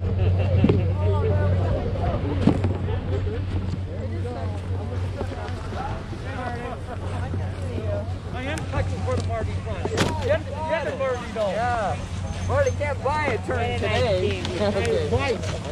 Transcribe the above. I am touching for the Marty Fund. Get the $30. Yeah. Well, they can't buy a turn today.